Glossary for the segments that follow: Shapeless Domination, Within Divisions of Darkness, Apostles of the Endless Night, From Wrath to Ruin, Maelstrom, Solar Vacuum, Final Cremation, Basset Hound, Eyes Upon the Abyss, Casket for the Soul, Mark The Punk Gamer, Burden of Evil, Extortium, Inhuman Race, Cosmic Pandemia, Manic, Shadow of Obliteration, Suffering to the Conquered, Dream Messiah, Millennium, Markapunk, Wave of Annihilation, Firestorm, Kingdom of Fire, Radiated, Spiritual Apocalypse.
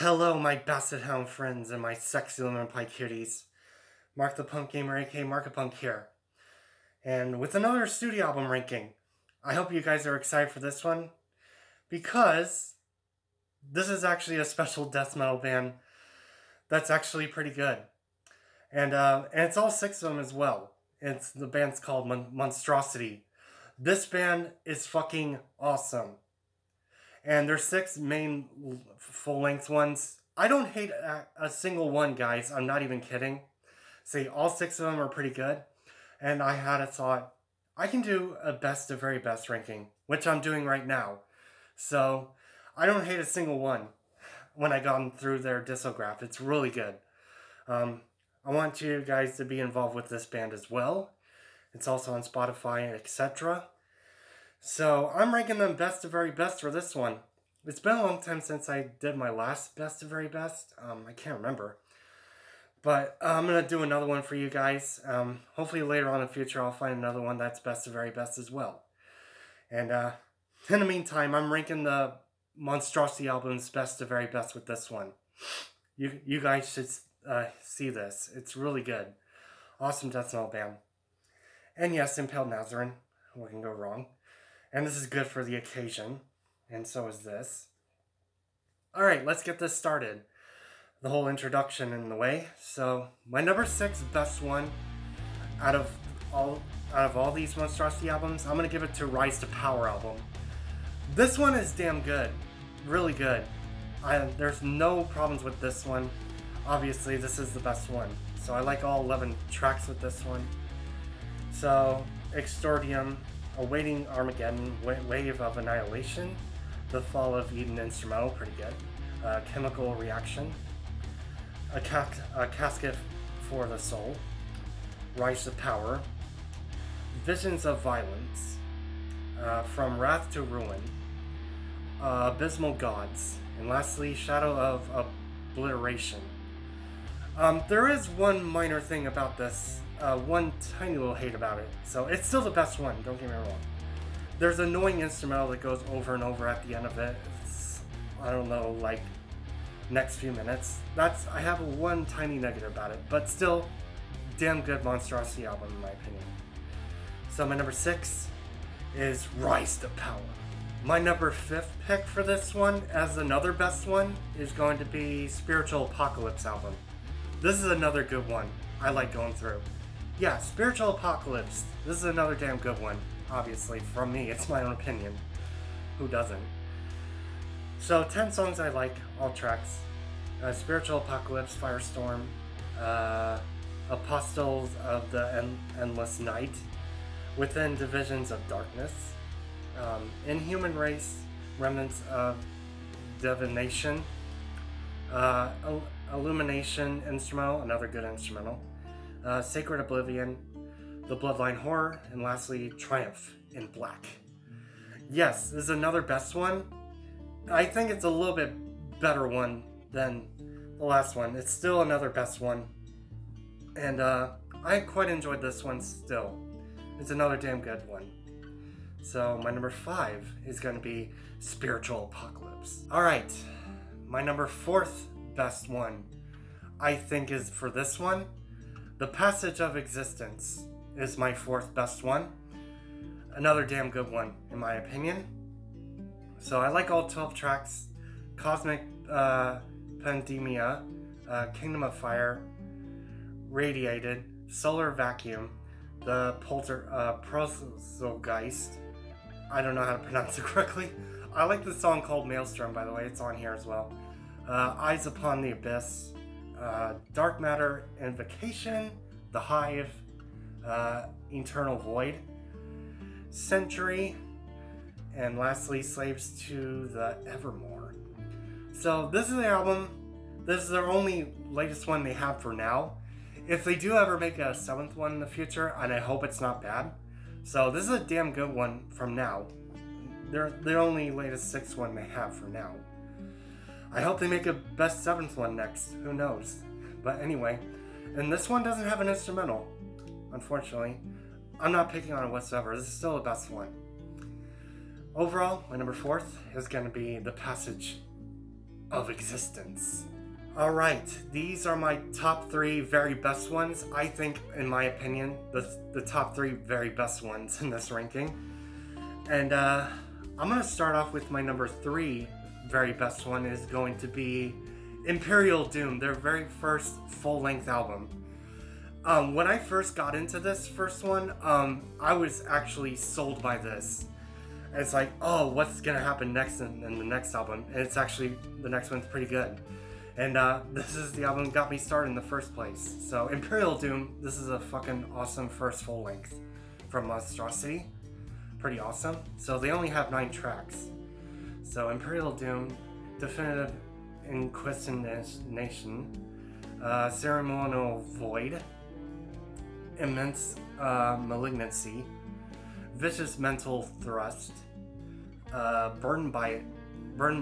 Hello, my Basset Hound friends and my sexy lemon pie cuties. Mark the Punk Gamer, aka Markapunk here. And with another studio album ranking. I hope you guys are excited for this one, because this is actually a special death metal band that's actually pretty good. And it's all six of them as well. It's the band's called Monstrosity. This band is fucking awesome. And there's six main full-length ones. I don't hate a single one, guys. I'm not even kidding. See, all six of them are pretty good. And I had a thought, I can do a best of very best ranking, which I'm doing right now. So, I don't hate a single one when I got through their discograph. It's really good. I want you guys to be involved with this band as well. It's also on Spotify, etc. So, I'm ranking them best to very best for this one. It's been a long time since I did my last best to very best. I can't remember. But I'm going to do another one for you guys. Hopefully later on in the future I'll find another one that's best to very best as well. And in the meantime, I'm ranking the Monstrosity albums best to very best with this one. You guys should see this. It's really good. Awesome death metal band. And yes, Impaled Nazarene. What can go wrong? And this is good for the occasion, and so is this. Alright, let's get this started. The whole introduction in the way. So, my number six best one out of all these Monstrosity albums, I'm gonna give it to Rise to Power album. This one is damn good. Really good. There's no problems with this one. Obviously, this is the best one. So I like all 11 tracks with this one. So, Extortium, Awaiting Armageddon, Wave of Annihilation, The Fall of Eden instrumental, pretty good, Chemical Reaction, a Casket for the Soul, Rise to Power, Visions of Violence, From Wrath to Ruin, Abysmal Gods, and lastly, Shadow of Obliteration. There is one minor thing about this. One tiny little hate about it. So it's still the best one, don't get me wrong. There's annoying instrumental that goes over and over at the end of it. It's, I don't know, like next few minutes. I have one tiny negative about it, but still damn good Monstrosity album in my opinion. So my number six is Rise to Power. My number fifth pick for this one as another best one is going to be Spiritual Apocalypse album. This is another good one I like going through. Yeah, Spiritual Apocalypse. This is another damn good one, obviously, from me. It's my own opinion. Who doesn't? So, 10 songs I like, all tracks. Spiritual Apocalypse, Firestorm, Apostles of the Endless Night, Within Divisions of Darkness, Inhuman Race, Remnants of Divination, Illumination instrumental, another good instrumental, Sacred Oblivion, The Bloodline Horror, and lastly, Triumph in Black. Yes, this is another best one. I think it's a little bit better one than the last one. It's still another best one. And I quite enjoyed this one still. It's another damn good one. So my number five is going to be Spiritual Apocalypse. Alright, my number fourth best one I think is for this one. The Passage of Existence is my fourth best one. Another damn good one, in my opinion. So I like all 12 tracks. Cosmic Pandemia, Kingdom of Fire, Radiated, Solar Vacuum, The Poltergeist. I don't know how to pronounce it correctly. I like this song called Maelstrom, by the way. It's on here as well. Eyes Upon the Abyss, Dark Matter, Invocation, The Hive, Eternal Void, Century, and lastly, Slaves to the Evermore. So this is the album. This is their only latest one they have for now. If they do ever make a seventh one in the future, and I hope it's not bad. So this is a damn good one from now. They're the only latest sixth one they have for now. I hope they make a best seventh one next, who knows. But anyway, and this one doesn't have an instrumental, unfortunately. I'm not picking on it whatsoever, this is still the best one. Overall, my number fourth is going to be The Passage of Existence. Alright, these are my top three very best ones. I think, in my opinion, the top three very best ones in this ranking. And I'm going to start off with my number three very best one is going to be Imperial Doom, their very first full-length album. When I first got into this first one, I was actually sold by this. And it's like, oh, what's going to happen next in the next album? And it's actually, the next one's pretty good. And this is the album that got me started in the first place. So Imperial Doom, this is a fucking awesome first full-length from Monstrosity. Pretty awesome. So they only have 9 tracks. So Imperial Doom, Definitive Inquisition, Ceremonial Void, Immense Malignancy, Vicious Mental Thrust, Burden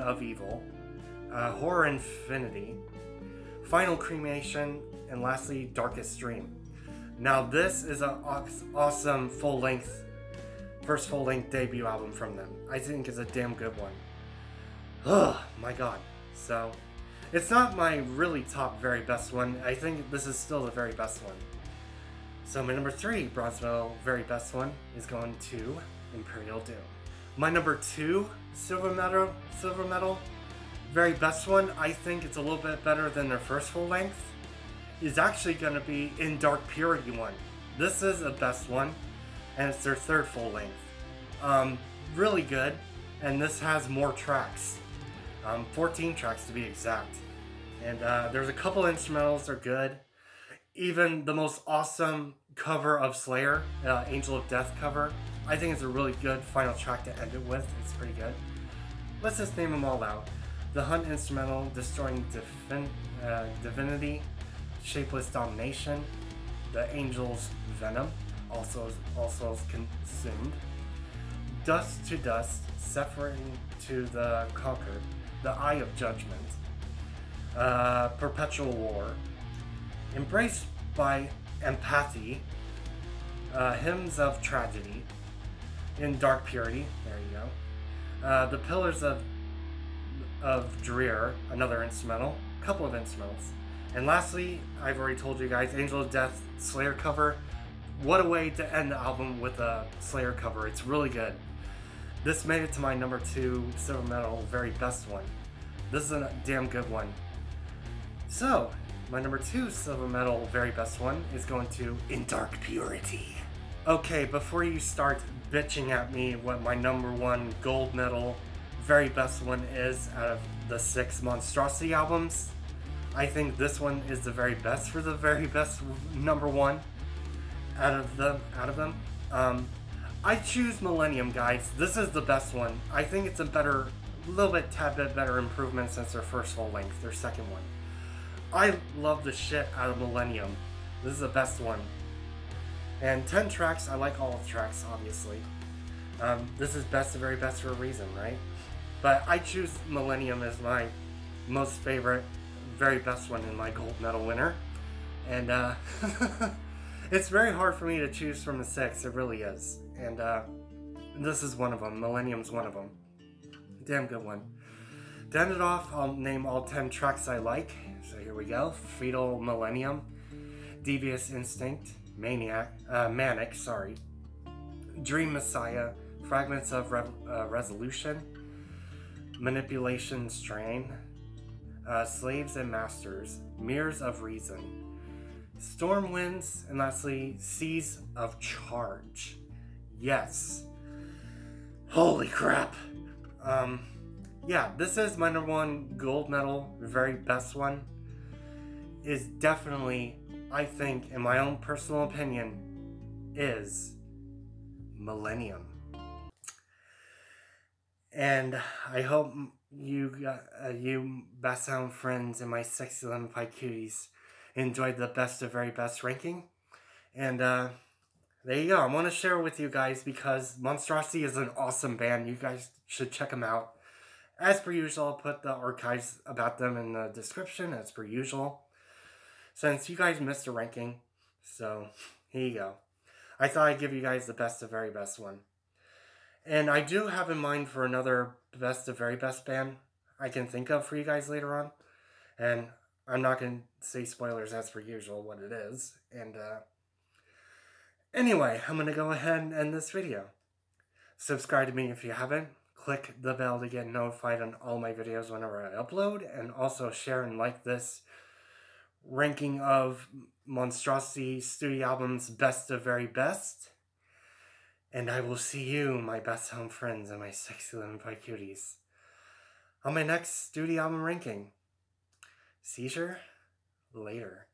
of Evil, Horror Infinity, Final Cremation, and lastly Darkest Dream. Now this is an awesome first full-length debut album from them. I think it's a damn good one. Oh my god. So it's not my really top very best one. I think this is still the very best one. So my number three bronze medal very best one is going to Imperial Doom. My number two silver medal very best one, I think it's a little bit better than their first full length, is actually going to be In Dark Purity one. This is the best one, and it's their third full length. Really good, and this has more tracks. 14 tracks to be exact. And there's a couple instrumentals that are good. Even the most awesome cover of Slayer, Angel of Death cover, I think it's a really good final track to end it with. It's pretty good. Let's just name them all out. The Hunt instrumental, Destroying Divinity, Shapeless Domination, The Angel's Venom, also Consumed, Dust to Dust, Suffering to the Conquered, The Eye of Judgment, Perpetual War, Embraced by Empathy, Hymns of Tragedy, In Dark Purity, there you go, The Pillars of Drear, another instrumental, a couple of instrumentals, and lastly, I've already told you guys, Angel of Death Slayer cover. What a way to end the album with a Slayer cover. It's really good. This made it to my number two silver medal very best one. This is a damn good one. So my number two silver medal very best one is going to In Dark Purity. Okay, before you start bitching at me what my number one gold medal very best one is out of the 6 Monstrosity albums, I think this one is the very best for the very best number one out of them. I choose Millennium, guys. This is the best one. I think it's a better, tad bit better improvement since their first full length, their second one. I love the shit out of Millennium. This is the best one. And 10 tracks, I like all the tracks, obviously. This is best to very best for a reason, right? But I choose Millennium as my most favorite, very best one in my gold medal winner. And, it's very hard for me to choose from the 6, it really is. And this is one of them. Millennium's one of them. Damn good one. To end it off, I'll name all 10 tracks I like. So here we go. Fetal Millennium, Devious Instinct, Manic, Dream Messiah, Fragments of Resolution, Manipulation Strain, Slaves and Masters, Mirrors of Reason, Storm Winds, and lastly, Seas of Charge. Yes. Holy crap. Yeah, this is my number one gold medal, very best one. Is definitely, I think, in my own personal opinion, is Millennium. And I hope you best sound friends and my sexy lemon pie cuties enjoyed the best of very best ranking. And there you go. I want to share with you guys because Monstrosity is an awesome band. You guys should check them out. As per usual, I'll put the archives about them in the description, as per usual, since you guys missed a ranking. So here you go. I thought I'd give you guys the best of very best one. And I do have in mind for another best of very best band. I can think of for you guys later on. And I'm not going to say spoilers as per usual what it is. And anyway, I'm going to go ahead and end this video. Subscribe to me if you haven't. Click the bell to get notified on all my videos whenever I upload. And also share and like this ranking of Monstrosity Studio Album's Best of Very Best. And I will see you, my best home friends and my sexy little pie cuties, on my next studio album ranking. Seizure later.